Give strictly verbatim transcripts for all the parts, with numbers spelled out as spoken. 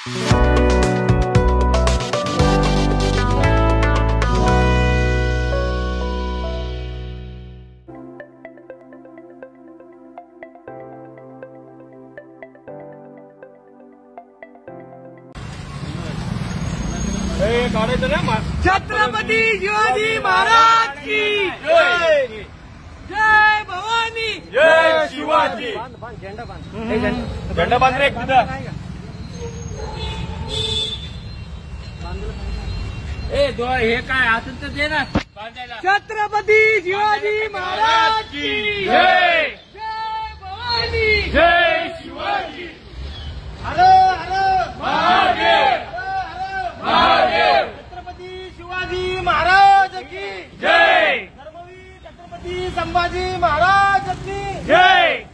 छत्रपति शिवाजी महाराज की जय। जय भवानी, जय शिवाजी। झंडा बांध, झंडा बांध रे तिथं। ए दो हे काय असं तर दे ना बांधायला। छत्रपती शिवाजी महाराज की जय। जय भवानी, जय शिवाजी। हर हर महादेव, महादेव। छत्रपती शिवाजी महाराज की जय। धर्मवीर छत्रपती संभाजी महाराज की जय।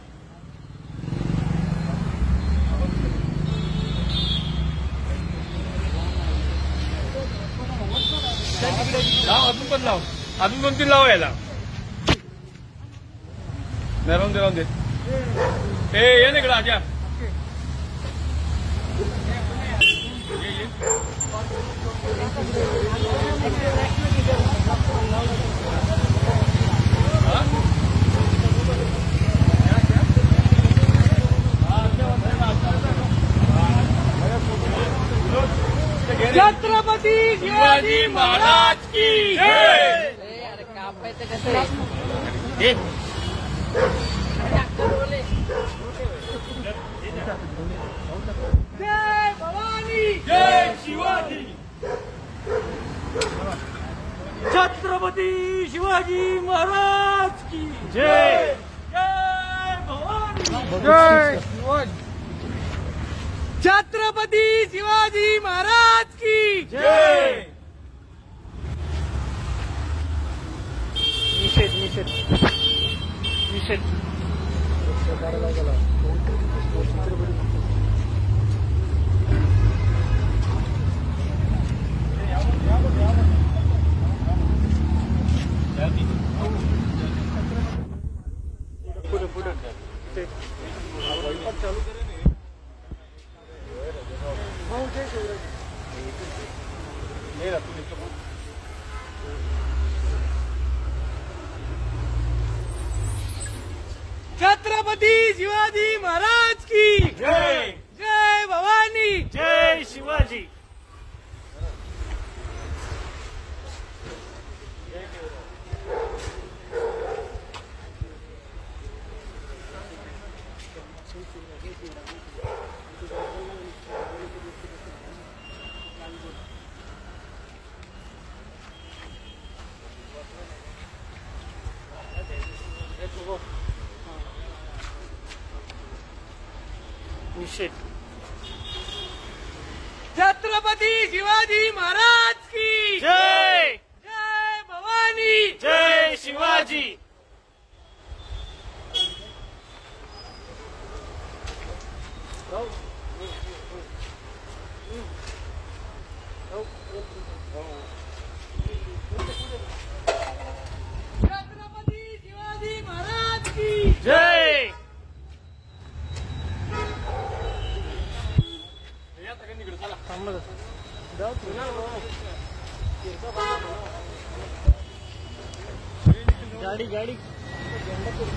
लाव अजून पण लाव, अजून दोन तीन लाव यायला राहून दे, राहून दे। ए ये ना इकडे आजा, छत्रपती शिवाजी महाराज की जय। जय भवानी, जय शिवाजी। छत्रपती शिवाजी महाराज की जय। जय भवानी, जय शिवाजी। छत्रपती शिवाजी महाराज की जय। निषेध निषेध निषेध पुढे पुढे चालू करेल मेरा तू निकल। छत्रपति शिवाजी महाराज की जय। जय भवानी, जय शिवाजी। छत्रपति शिवाजी महाराज की जय। जय भवानी, जय शिवाजी। छत्रपति शिवाजी महाराज की जय। गाड़ी गाड़ी छत्रपति शिवाजी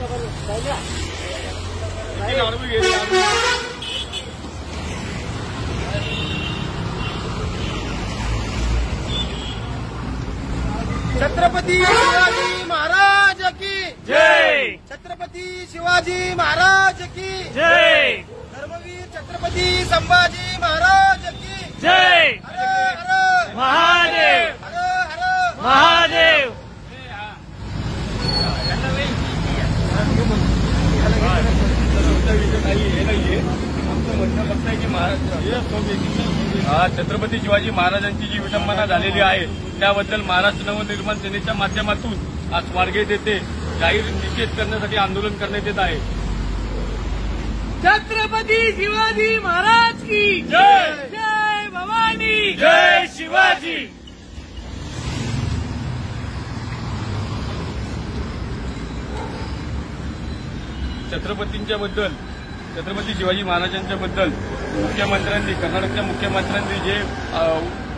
महाराज की जय। छत्रपति शिवाजी महाराज की जय। धर्मवीर छत्रपति संभाजी महाराज की जय। महादेव, महादेव। छत्रपती शिवाजी महाराजांची जी विडंबना झालेली आहे त्याबद्दल महाराष्ट्र नवनिर्माण सेनेच्या माध्यमातून आज स्वारगेट येथे जाहीर निषेध करण्यासाठी आंदोलन करण्यात येत आहे। छत्रपती शिवाजी महाराज की जय। जय भवानी, जय शिवाजी। छत्रपतींच्या बद्दल, छत्रपती शिवाजी महाराजांच्या बद्दल मुख्यमंत्र्यांनी कर्नाटकच्या मुख्यमंत्र्यांनी जे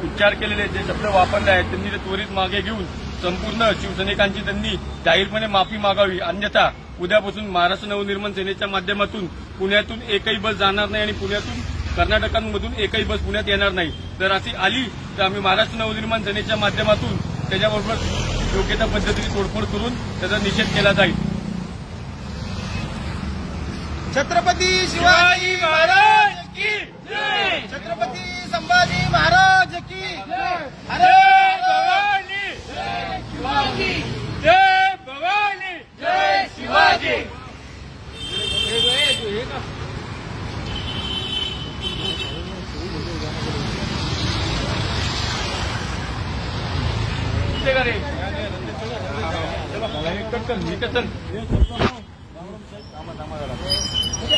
उच्चार केलेले जे शब्द वापरले आहेत त्यांनी ते त्वरित मागे घेऊन संपूर्ण शिवसैनिकांची त्यांनी जाहीरपणे माफी मागावी, अन्यथा उद्यापासून महाराष्ट्र नवनिर्माण सेनेच्या माध्यमातून पुण्यातून एकही बस जाणार नाही आणि पुण्यातून कर्नाटकांमधून एकही बस पुण्यात येणार नाही. जर अशी आली तर आम्ही महाराष्ट्र नवनिर्माण सेनेच्या माध्यमातून त्याच्याबरोबर योग्य त्या पद्धतीने तोडफोड करून त्याचा निषेध केला जाईल. छत्रपती शिवाजी महाराज की जय. छत्रपती संभाजी महाराज की जय. हरे भवानी जय. शिवाजी जय. भवानी जय. शिवाजी. एक कट कर.